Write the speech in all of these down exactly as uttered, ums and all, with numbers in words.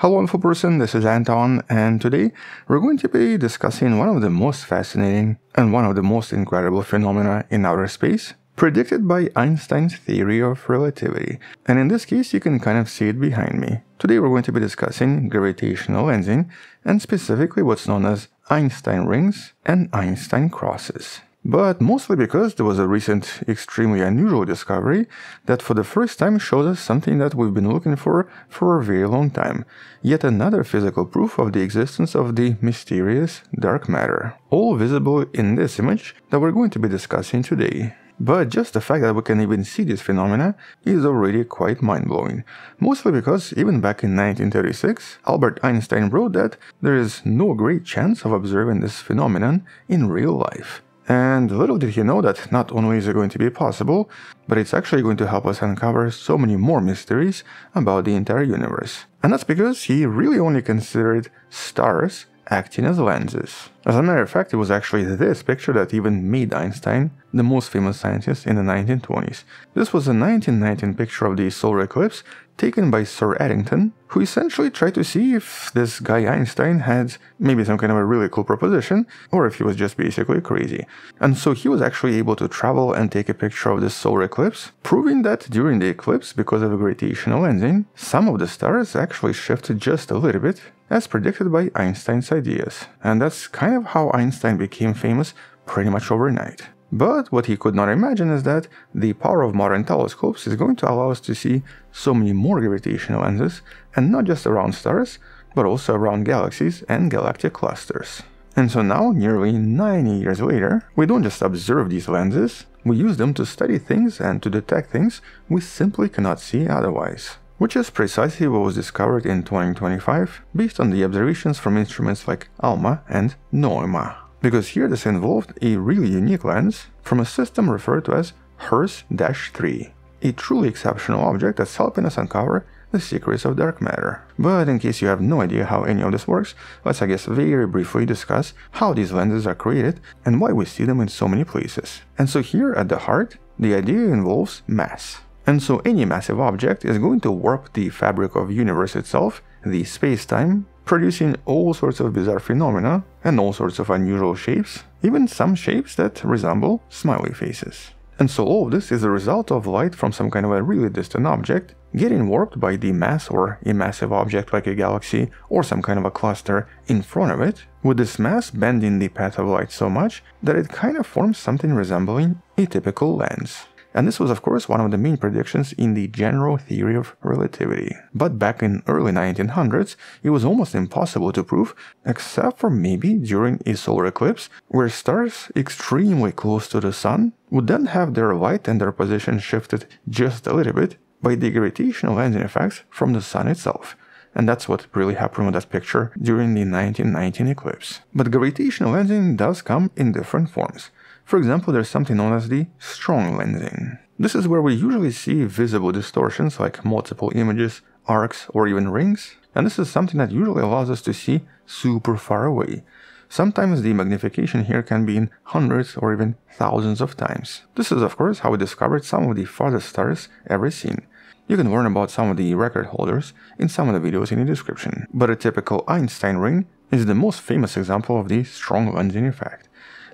Hello info person, this is Anton, and today we're going to be discussing one of the most fascinating and one of the most incredible phenomena in outer space, predicted by Einstein's theory of relativity. And in this case, you can kind of see it behind me. Today we're going to be discussing gravitational lensing, and specifically what's known as Einstein rings and Einstein crosses. But mostly because there was a recent extremely unusual discovery that for the first time shows us something that we've been looking for for a very long time. Yet another physical proof of the existence of the mysterious dark matter. All visible in this image that we're going to be discussing today. But just the fact that we can even see this phenomena is already quite mind-blowing. Mostly because even back in nineteen thirty-six, Albert Einstein wrote that there is no great chance of observing this phenomenon in real life. And little did he know that not only is it going to be possible, but it's actually going to help us uncover so many more mysteries about the entire universe. And that's because he really only considered stars acting as lenses. As a matter of fact, it was actually this picture that even made Einstein the most famous scientist in the nineteen twenties. This was a nineteen nineteen picture of the solar eclipse taken by Sir Addington, who essentially tried to see if this guy Einstein had maybe some kind of a really cool proposition, or if he was just basically crazy. And so he was actually able to travel and take a picture of the solar eclipse, proving that during the eclipse, because of gravitational lensing, some of the stars actually shifted just a little bit, as predicted by Einstein's ideas. And that's kind of how Einstein became famous pretty much overnight. But what he could not imagine is that the power of modern telescopes is going to allow us to see so many more gravitational lenses, and not just around stars, but also around galaxies and galactic clusters. And so now, nearly ninety years later, we don't just observe these lenses, we use them to study things and to detect things we simply cannot see otherwise. Which is precisely what was discovered in twenty twenty-five, based on the observations from instruments like ALMA and NOEMA. Because here this involved a really unique lens from a system referred to as HERS three, a truly exceptional object that's helping us uncover the secrets of dark matter. But in case you have no idea how any of this works, let's I guess very briefly discuss how these lenses are created and why we see them in so many places. And so here at the heart, the idea involves mass. And so any massive object is going to warp the fabric of the universe itself, the space-time, producing all sorts of bizarre phenomena and all sorts of unusual shapes, even some shapes that resemble smiley faces. And so all of this is the result of light from some kind of a really distant object getting warped by the mass or a massive object like a galaxy or some kind of a cluster in front of it, with this mass bending the path of light so much that it kind of forms something resembling a typical lens. And this was of course one of the main predictions in the general theory of relativity. But back in early nineteen hundreds, it was almost impossible to prove, except for maybe during a solar eclipse, where stars extremely close to the sun would then have their light and their position shifted just a little bit by the gravitational lensing effects from the sun itself. And that's what really happened with that picture during the nineteen nineteen eclipse. But gravitational lensing does come in different forms. For example, there's something known as the strong lensing. This is where we usually see visible distortions like multiple images, arcs, or even rings. And this is something that usually allows us to see super far away. Sometimes the magnification here can be in hundreds or even thousands of times. This is of course how we discovered some of the farthest stars ever seen. You can learn about some of the record holders in some of the videos in the description. But a typical Einstein ring is the most famous example of the strong lensing effect.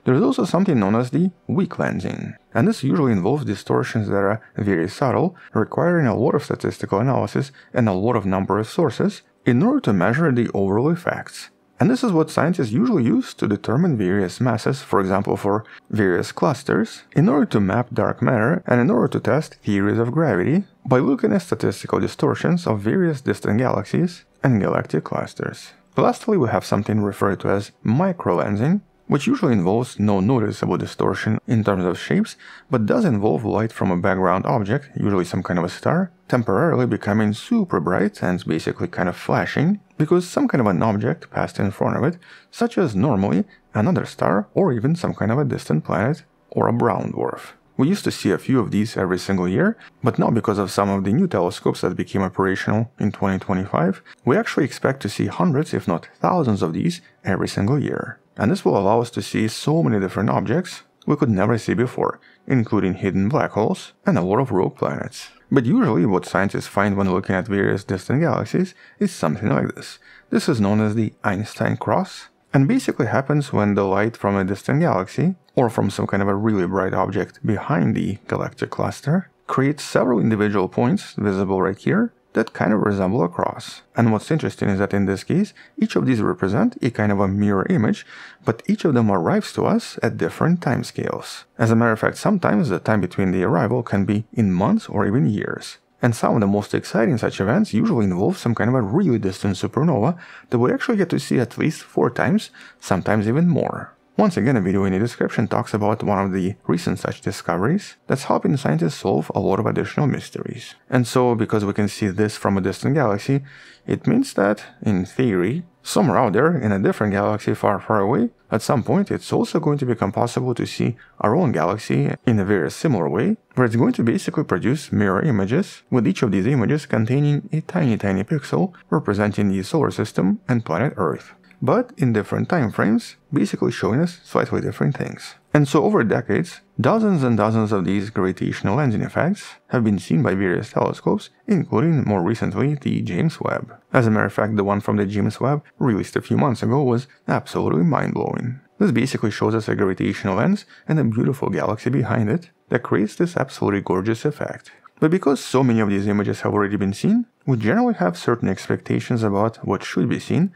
There is also something known as the weak lensing, and this usually involves distortions that are very subtle, requiring a lot of statistical analysis and a lot of number of sources in order to measure the overall effects. And this is what scientists usually use to determine various masses, for example for various clusters, in order to map dark matter and in order to test theories of gravity by looking at statistical distortions of various distant galaxies and galactic clusters. Lastly, we have something referred to as microlensing, which usually involves no noticeable distortion in terms of shapes, but does involve light from a background object, usually some kind of a star, temporarily becoming super bright and basically kind of flashing, because some kind of an object passed in front of it, such as normally another star or even some kind of a distant planet or a brown dwarf. We used to see a few of these every single year, but now because of some of the new telescopes that became operational in twenty twenty-five, we actually expect to see hundreds if not thousands of these every single year. And this will allow us to see so many different objects, we could never see before, including hidden black holes and a lot of rogue planets. But usually what scientists find when looking at various distant galaxies is something like this. This is known as the Einstein Cross, and basically happens when the light from a distant galaxy, or from some kind of a really bright object behind the galactic cluster, creates several individual points, visible right here, that kind of resemble a cross. And what's interesting is that in this case, each of these represent a kind of a mirror image, but each of them arrives to us at different timescales. As a matter of fact, sometimes the time between the arrival can be in months or even years. And some of the most exciting such events usually involve some kind of a really distant supernova that we actually get to see at least four times, sometimes even more. Once again, a video in the description talks about one of the recent such discoveries that's helping scientists solve a lot of additional mysteries. And so, because we can see this from a distant galaxy, it means that, in theory, somewhere out there, in a different galaxy far, far away, at some point it's also going to become possible to see our own galaxy in a very similar way, where it's going to basically produce mirror images, with each of these images containing a tiny, tiny pixel representing the solar system and planet Earth, but in different time frames, basically showing us slightly different things. And so over decades, dozens and dozens of these gravitational lensing effects have been seen by various telescopes, including more recently the James Webb. As a matter of fact, the one from the James Webb, released a few months ago, was absolutely mind-blowing. This basically shows us a gravitational lens and a beautiful galaxy behind it that creates this absolutely gorgeous effect. But because so many of these images have already been seen, we generally have certain expectations about what should be seen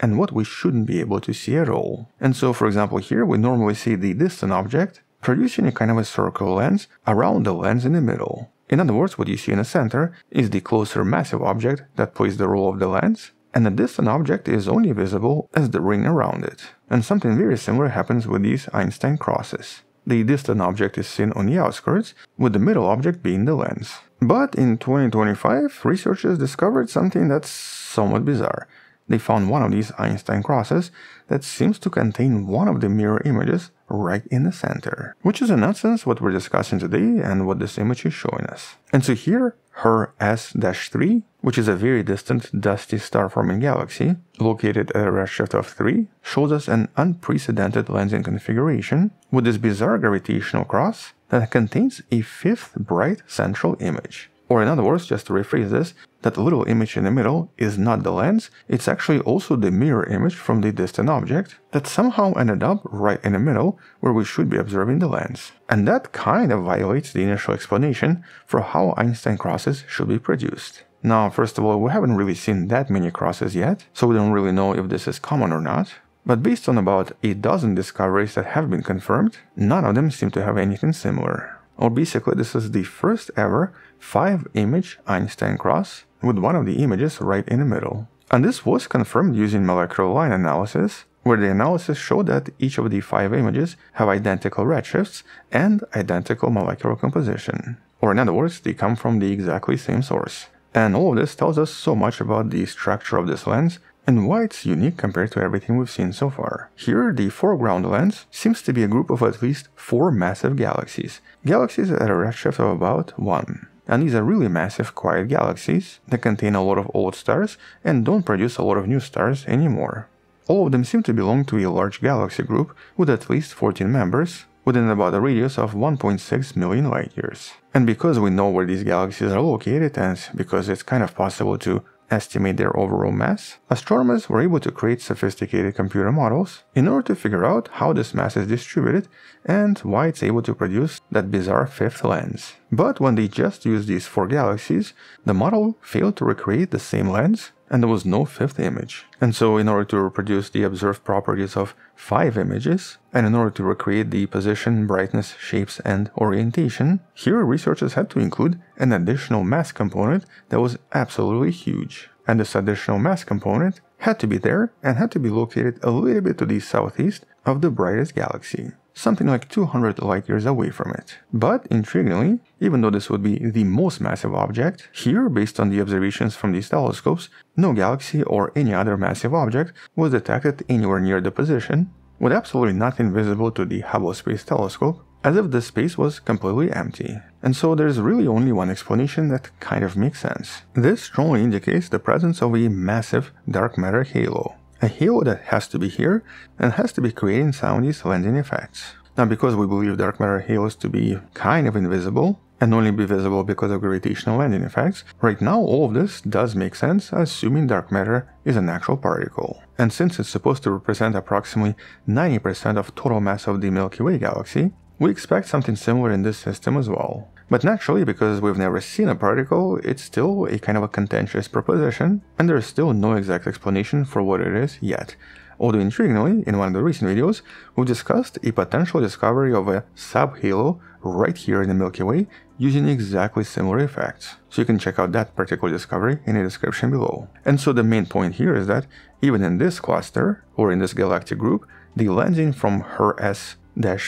and what we shouldn't be able to see at all. And so, for example, here we normally see the distant object producing a kind of a circular lens around the lens in the middle. In other words, what you see in the center is the closer massive object that plays the role of the lens, and the distant object is only visible as the ring around it. And something very similar happens with these Einstein crosses. The distant object is seen on the outskirts, with the middle object being the lens. But in twenty twenty-five, researchers discovered something that's somewhat bizarre. They found one of these Einstein crosses that seems to contain one of the mirror images right in the center, which is in essence what we're discussing today and what this image is showing us. And so here, HERS three, which is a very distant dusty star-forming galaxy located at a redshift of three, shows us an unprecedented lensing configuration with this bizarre gravitational cross that contains a fifth bright central image. Or in other words, just to rephrase this, that little image in the middle is not the lens, it's actually also the mirror image from the distant object that somehow ended up right in the middle where we should be observing the lens. And that kind of violates the initial explanation for how Einstein crosses should be produced. Now, first of all, we haven't really seen that many crosses yet, so we don't really know if this is common or not. But based on about a dozen discoveries that have been confirmed, none of them seem to have anything similar. Or basically, this is the first ever five image Einstein cross with one of the images right in the middle. And this was confirmed using molecular line analysis, where the analysis showed that each of the five images have identical redshifts and identical molecular composition. Or in other words, they come from the exactly same source. And all of this tells us so much about the structure of this lens and why it's unique compared to everything we've seen so far. Here, the foreground lens seems to be a group of at least four massive galaxies, galaxies at a redshift of about one. And these are really massive, quiet galaxies that contain a lot of old stars and don't produce a lot of new stars anymore. All of them seem to belong to a large galaxy group with at least fourteen members, within about a radius of one point six million light years. And because we know where these galaxies are located, and because it's kind of possible to estimate their overall mass, astronomers were able to create sophisticated computer models in order to figure out how this mass is distributed and why it's able to produce that bizarre fifth lens. But when they just used these four galaxies, the model failed to recreate the same lens, and there was no fifth image. And so, in order to reproduce the observed properties of five images, and in order to recreate the position, brightness, shapes, and orientation, here researchers had to include an additional mass component that was absolutely huge. And this additional mass component had to be there and had to be located a little bit to the southeast of the brightest galaxy, something like two hundred light years away from it. But intriguingly, even though this would be the most massive object, here, based on the observations from these telescopes, no galaxy or any other massive object was detected anywhere near the position, with absolutely nothing visible to the Hubble Space Telescope, as if the space was completely empty. And so there's really only one explanation that kind of makes sense. This strongly indicates the presence of a massive dark matter halo. A halo that has to be here and has to be creating some of these lensing effects. Now, because we believe dark matter halos to be kind of invisible, and only be visible because of gravitational landing effects, right now all of this does make sense, assuming dark matter is an actual particle. And since it's supposed to represent approximately ninety percent of total mass of the Milky Way galaxy, we expect something similar in this system as well. But naturally, because we've never seen a particle, it's still a kind of a contentious proposition, and there's still no exact explanation for what it is yet. Although intriguingly, in one of the recent videos, we discussed a potential discovery of a sub-halo right here in the Milky Way using exactly similar effects. So you can check out that particular discovery in the description below. And so the main point here is that even in this cluster, or in this galactic group, the lensing from HERS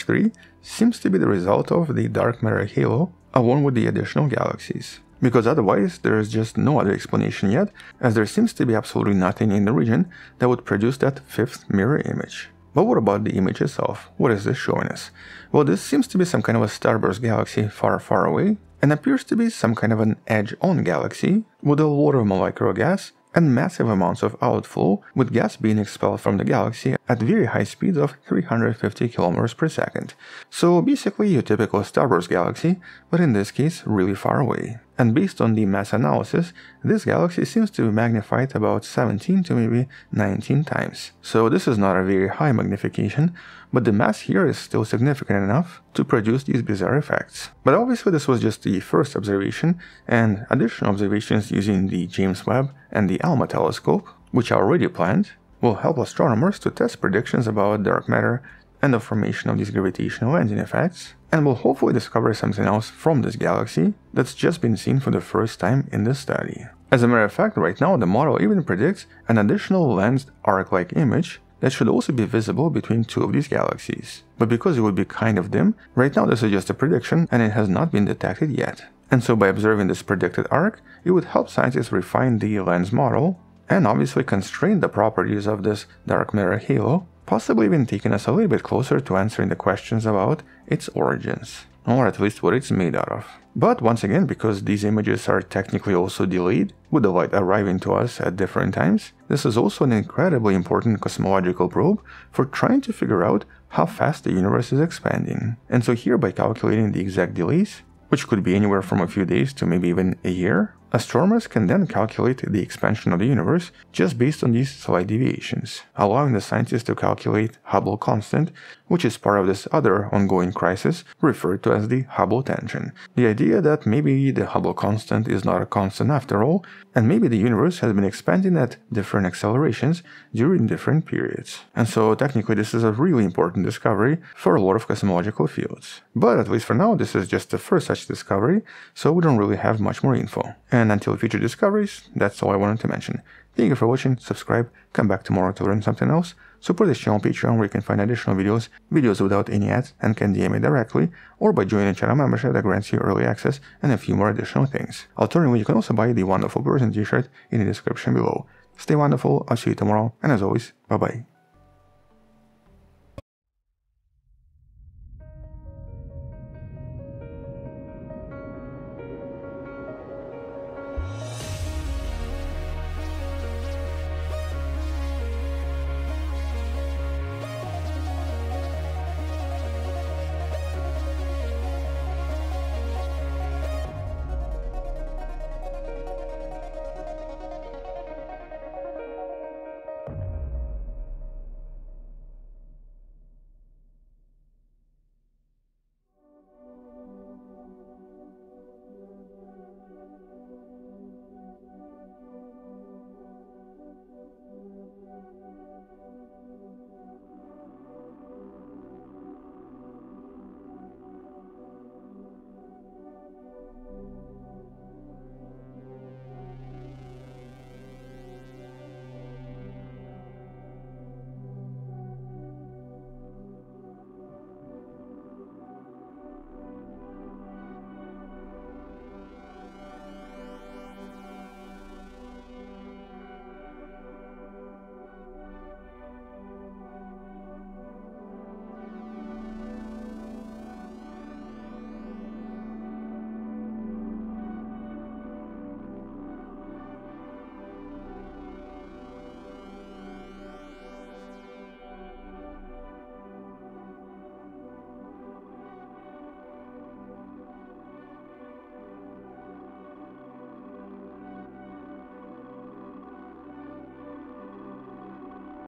three seems to be the result of the dark matter halo along with the additional galaxies. Because otherwise, there is just no other explanation yet, as there seems to be absolutely nothing in the region that would produce that fifth mirror image. But what about the image itself? What is this showing us? Well, this seems to be some kind of a starburst galaxy far, far away, and appears to be some kind of an edge-on galaxy with a lot of molecular gas and massive amounts of outflow, with gas being expelled from the galaxy at very high speeds of three hundred fifty kilometers per second. So basically your typical starburst galaxy, but in this case really far away. And based on the mass analysis, this galaxy seems to be magnified about seventeen to maybe nineteen times. So this is not a very high magnification, but the mass here is still significant enough to produce these bizarre effects. But obviously this was just the first observation, and additional observations using the James Webb and the ALMA telescope, which are already planned, will help astronomers to test predictions about dark matter and the formation of these gravitational landing effects, and will hopefully discover something else from this galaxy that's just been seen for the first time in this study. As a matter of fact, right now the model even predicts an additional lensed arc-like image that should also be visible between two of these galaxies. But because it would be kind of dim, right now this is just a prediction and it has not been detected yet. And so by observing this predicted arc, it would help scientists refine the lens model and obviously constrain the properties of this dark matter halo, possibly even taking us a little bit closer to answering the questions about its origins, or at least what it's made out of. But once again, because these images are technically also delayed, with the light arriving to us at different times, this is also an incredibly important cosmological probe for trying to figure out how fast the universe is expanding. And so here, by calculating the exact delays, which could be anywhere from a few days to maybe even a year, astronomers can then calculate the expansion of the universe just based on these slight deviations, allowing the scientists to calculate Hubble constant, which is part of this other ongoing crisis referred to as the Hubble tension. The idea that maybe the Hubble constant is not a constant after all, and maybe the universe has been expanding at different accelerations during different periods. And so technically this is a really important discovery for a lot of cosmological fields. But at least for now, this is just the first such discovery, so we don't really have much more info. And until future discoveries, that's all I wanted to mention. Thank you for watching, subscribe, come back tomorrow to learn something else, support this channel on Patreon where you can find additional videos, videos without any ads, and can D M me directly, or by joining a channel membership that grants you early access and a few more additional things. Alternatively, you can also buy the Wonderful Person t-shirt in the description below. Stay wonderful, I'll see you tomorrow, and as always, bye bye.